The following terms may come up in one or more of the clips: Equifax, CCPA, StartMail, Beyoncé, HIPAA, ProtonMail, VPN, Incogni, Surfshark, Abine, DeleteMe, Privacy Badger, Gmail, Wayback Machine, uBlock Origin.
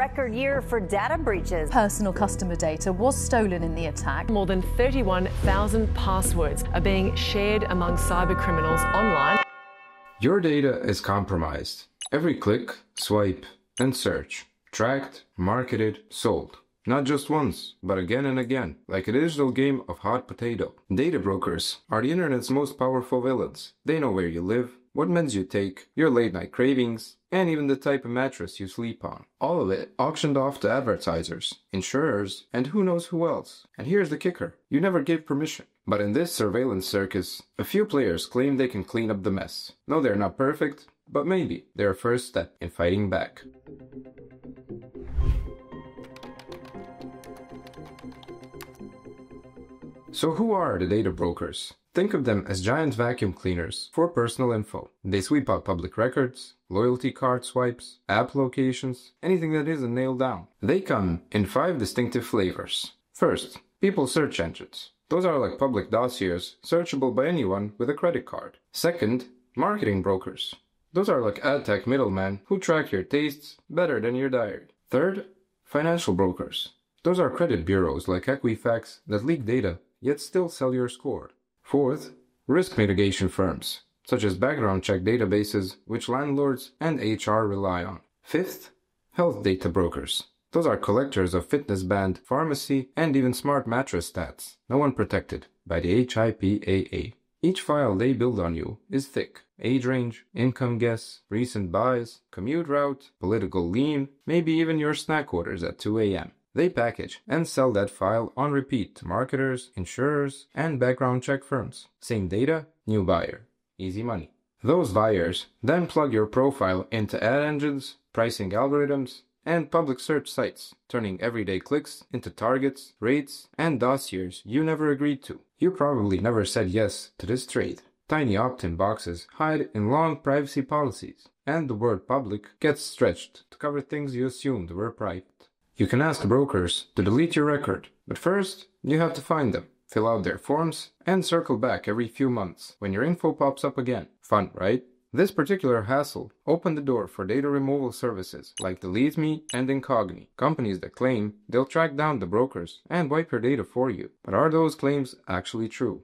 record year for data breaches. Personal customer data was stolen in the attack. More than 31,000 passwords are being shared among cyber criminals online. Your data is compromised. Every click, swipe, and search. Tracked, marketed, sold. Not just once, but again and again, like a digital game of hot potato. Data brokers are the internet's most powerful villains. They know where you live, what meds you take, your late-night cravings, and even the type of mattress you sleep on. All of it auctioned off to advertisers, insurers, and who knows who else. And here's the kicker. You never give permission. But in this surveillance circus, a few players claim they can clean up the mess. No, they're not perfect, but maybe they're a first step in fighting back. So who are the data brokers? Think of them as giant vacuum cleaners for personal info. They sweep out public records, loyalty card swipes, app locations, anything that isn't nailed down. They come in 5 distinctive flavors. First, people's search engines. Those are like public dossiers, searchable by anyone with a credit card. Second, marketing brokers. Those are like ad tech middlemen who track your tastes better than your diary. Third, financial brokers. Those are credit bureaus like Equifax that leak data yet still sell your score. Fourth, risk mitigation firms, such as background check databases, which landlords and HR rely on. Fifth, health data brokers. Those are collectors of fitness band, pharmacy, and even smart mattress stats, no one protected by the HIPAA. Each file they build on you is thick. Age range, income guess, recent buys, commute route, political lean, maybe even your snack orders at 2 a.m. They package and sell that file on repeat to marketers, insurers, and background check firms. Same data, new buyer. Easy money. Those buyers then plug your profile into ad engines, pricing algorithms, and public search sites, turning everyday clicks into targets, rates, and dossiers you never agreed to. You probably never said yes to this trade. Tiny opt-in boxes hide in long privacy policies, and the word public gets stretched to cover things you assumed were private. You can ask the brokers to delete your record, but first you have to find them, fill out their forms, and circle back every few months when your info pops up again. Fun, right? This particular hassle opened the door for data removal services like DeleteMe and Incogni, companies that claim they'll track down the brokers and wipe your data for you. But are those claims actually true?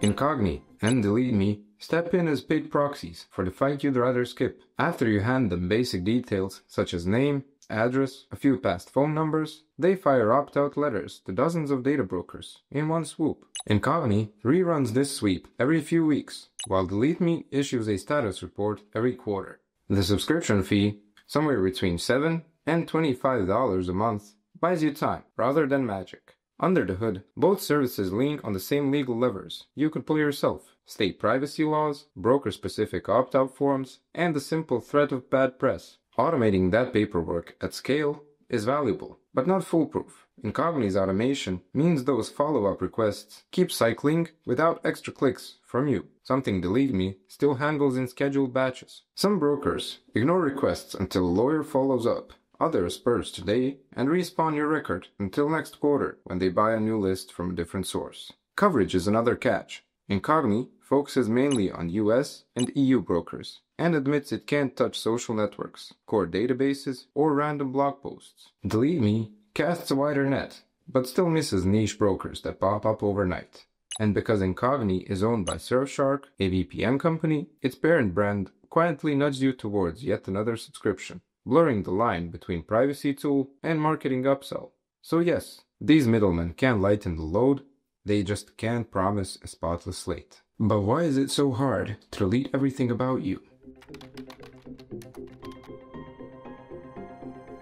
Incogni and DeleteMe step in as paid proxies for the fight you'd rather skip. After you hand them basic details such as name, address, a few past phone numbers, they fire opt-out letters to dozens of data brokers in one swoop. Incogni reruns this sweep every few weeks, while DeleteMe issues a status report every quarter. The subscription fee, somewhere between $7 and $25 a month, buys you time rather than magic. Under the hood, both services lean on the same legal levers you could pull yourself. State privacy laws, broker-specific opt-out forms, and the simple threat of bad press. Automating that paperwork at scale is valuable, but not foolproof. Incogni's automation means those follow-up requests keep cycling without extra clicks from you, something DeleteMe still handles in scheduled batches. Some brokers ignore requests until a lawyer follows up. Others purge today and respawn your record until next quarter when they buy a new list from a different source. Coverage is another catch. Incogni focuses mainly on US and EU brokers and admits it can't touch social networks, core databases, or random blog posts. DeleteMe casts a wider net, but still misses niche brokers that pop up overnight. And because Incogni is owned by Surfshark, a VPN company, its parent brand quietly nudges you towards yet another subscription, blurring the line between privacy tool and marketing upsell. So yes, these middlemen can lighten the load, they just can't promise a spotless slate. But why is it so hard to delete everything about you?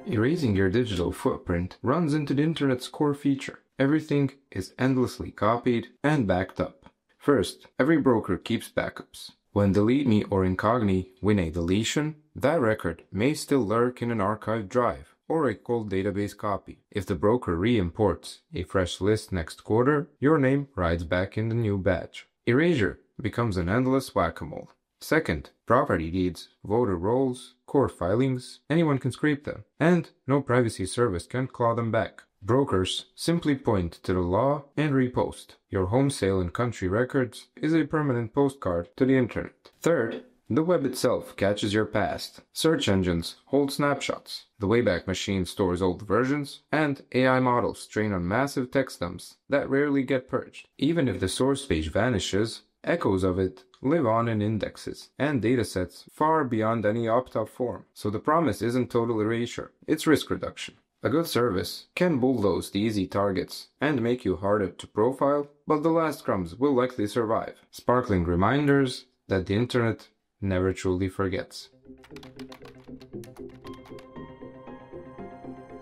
Erasing your digital footprint runs into the internet's core feature. Everything is endlessly copied and backed up. First, every broker keeps backups. When DeleteMe or Incogni win a deletion, that record may still lurk in an archived drive or a cold database copy. If the broker re-imports a fresh list next quarter, your name rides back in the new batch. Erasure becomes an endless whack-a-mole. Second, property deeds, voter rolls, core filings, anyone can scrape them, and no privacy service can claw them back. Brokers simply point to the law and repost. Your home sale and country records is a permanent postcard to the internet. Third, The web itself caches your past. Search engines hold snapshots. The Wayback Machine stores old versions, and AI models train on massive text dumps that rarely get purged. Even if the source page vanishes, echoes of it live on in indexes and datasets far beyond any opt-out form. So the promise isn't total erasure, it's risk reduction. A good service can bulldoze the easy targets and make you harder to profile, but the last crumbs will likely survive. Sparkling reminders that the internet never truly forgets.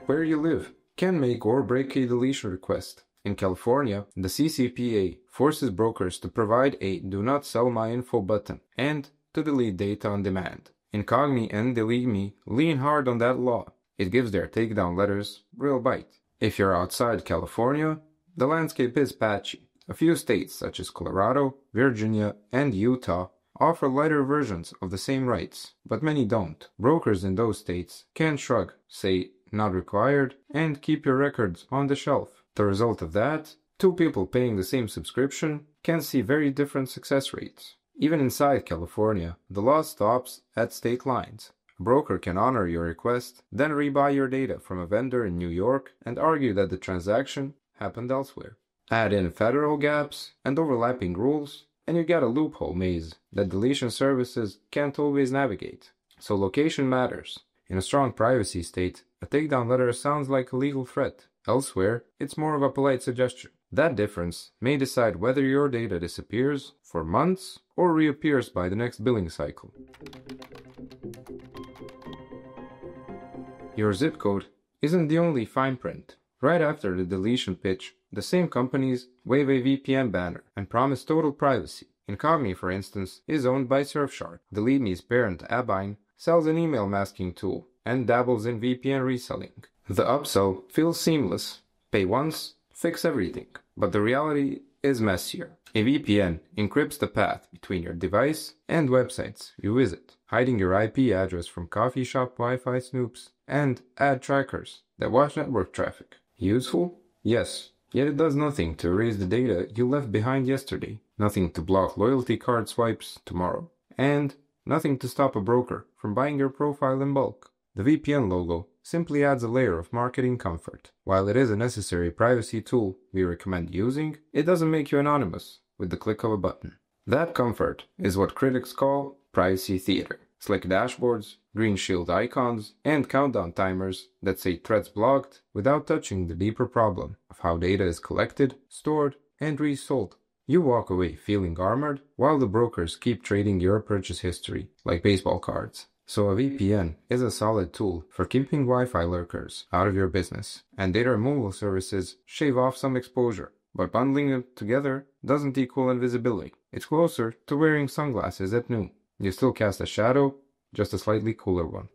Where you live can make or break a deletion request. In California, the CCPA forces brokers to provide a Do Not Sell My Info button and to delete data on demand. Incogni and DeleteMe lean hard on that law. It gives their takedown letters real bite. If you're outside California, the landscape is patchy. A few states such as Colorado, Virginia, and Utah offer lighter versions of the same rights, but many don't. Brokers in those states can shrug, say not required, and keep your records on the shelf. The result of that, two people paying the same subscription can see very different success rates. Even inside California, the law stops at state lines. A broker can honor your request, then rebuy your data from a vendor in New York and argue that the transaction happened elsewhere. Add in federal gaps and overlapping rules, and you get a loophole maze that deletion services can't always navigate. So location matters. In a strong privacy state, a takedown letter sounds like a legal threat. Elsewhere, it's more of a polite suggestion. That difference may decide whether your data disappears for months or reappears by the next billing cycle. Your zip code isn't the only fine print. Right after the deletion pitch, the same companies wave a VPN banner and promise total privacy. Incogni, for instance, is owned by Surfshark. DeleteMe's parent, Abine, sells an email masking tool and dabbles in VPN reselling. The upsell feels seamless. Pay once, fix everything. But the reality is messier. A VPN encrypts the path between your device and websites you visit, hiding your IP address from coffee shop Wi-Fi snoops and ad trackers that watch network traffic. Useful? Yes. Yet it does nothing to erase the data you left behind yesterday, nothing to block loyalty card swipes tomorrow, and nothing to stop a broker from buying your profile in bulk. The VPN logo simply adds a layer of marketing comfort. While it is a necessary privacy tool we recommend using, it doesn't make you anonymous with the click of a button. That comfort is what critics call privacy theater. Slick dashboards, green shield icons, and countdown timers that say threats blocked without touching the deeper problem of how data is collected, stored, and resold. You walk away feeling armored while the brokers keep trading your purchase history like baseball cards. So a VPN is a solid tool for keeping Wi-Fi lurkers out of your business, and data removal services shave off some exposure, but bundling them together doesn't equal invisibility. It's closer to wearing sunglasses at noon. You still cast a shadow, just a slightly cooler one.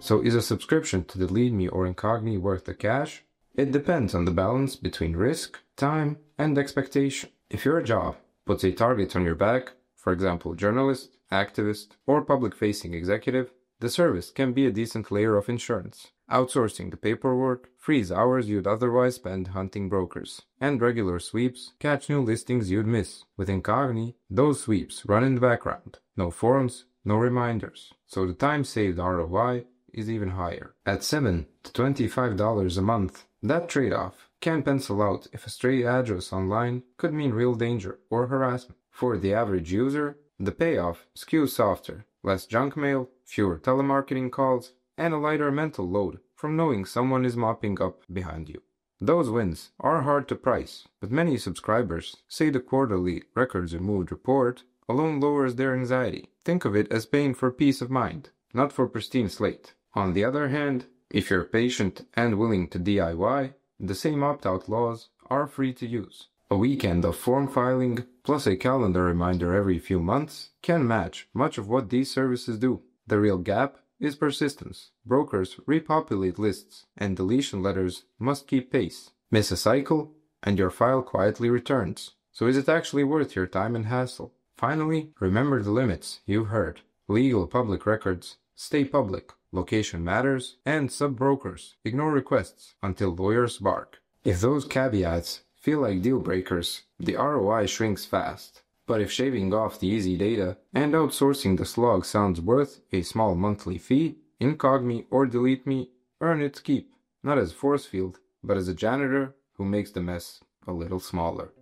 So is a subscription to DeleteMe or Incogni worth the cash? It depends on the balance between risk, time, and expectation. If your job puts a target on your back, for example, journalist, activist, or public-facing executive, the service can be a decent layer of insurance. Outsourcing the paperwork frees hours you'd otherwise spend hunting brokers, and regular sweeps catch new listings you'd miss. With Incogni, those sweeps run in the background. No forms, no reminders. So the time-saved ROI is even higher. At $7 to $25 a month, that trade-off can pencil out if a stray address online could mean real danger or harassment. For the average user, the payoff skews softer, less junk mail, fewer telemarketing calls, and a lighter mental load from knowing someone is mopping up behind you. Those wins are hard to price, but many subscribers say the quarterly records removed report alone lowers their anxiety. Think of it as paying for peace of mind, not for pristine slate. On the other hand, if you're patient and willing to DIY, the same opt-out laws are free to use. A weekend of form filing plus a calendar reminder every few months can match much of what these services do. The real gap is persistence. Brokers repopulate lists and deletion letters must keep pace. Miss a cycle and your file quietly returns. So is it actually worth your time and hassle? Finally, remember the limits you've heard. Legal public records stay public, location matters, and sub-brokers ignore requests until lawyers bark. If those caveats feel like deal breakers. The ROI shrinks fast. But if shaving off the easy data and outsourcing the slog sounds worth a small monthly fee, Incogni or DeleteMe earn its keep, not as a force field, but as a janitor who makes the mess a little smaller.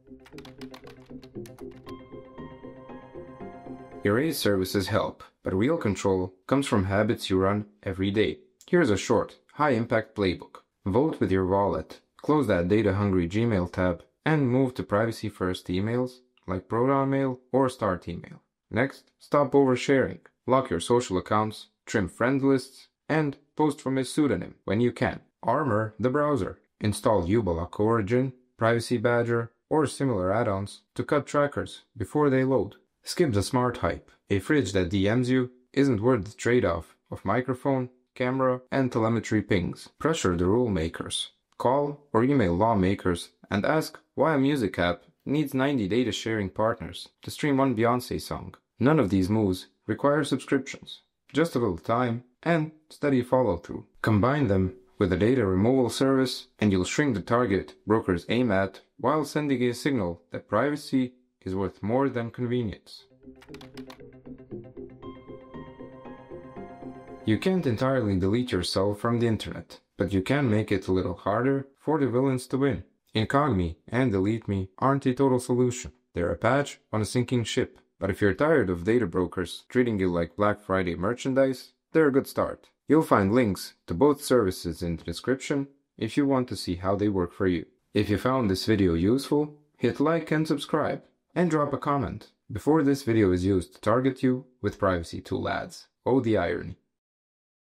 Erase services help, but real control comes from habits you run every day. Here's a short, high-impact playbook. Vote with your wallet, close that data-hungry Gmail tab, and move to privacy-first emails, like ProtonMail or StartMail. Next, stop oversharing, lock your social accounts, trim friend lists, and post from a pseudonym when you can. Armor the browser. Install uBlock Origin, Privacy Badger, or similar add-ons to cut trackers before they load. Skip the smart hype. A fridge that DMs you isn't worth the trade-off of microphone, camera, and telemetry pings. Pressure the rule makers. Call or email lawmakers and ask why a music app needs 90 data sharing partners to stream one Beyoncé song. None of these moves require subscriptions. Just a little time and steady follow-through. Combine them with a data removal service and you'll shrink the target brokers aim at while sending a signal that privacy is worth more than convenience. You can't entirely delete yourself from the internet, but you can make it a little harder for the villains to win. Incogni and DeleteMe aren't a total solution. They're a patch on a sinking ship. But if you're tired of data brokers treating you like Black Friday merchandise, they're a good start. You'll find links to both services in the description if you want to see how they work for you. If you found this video useful, hit like and subscribe, and drop a comment before this video is used to target you with privacy tool ads. Oh, the irony.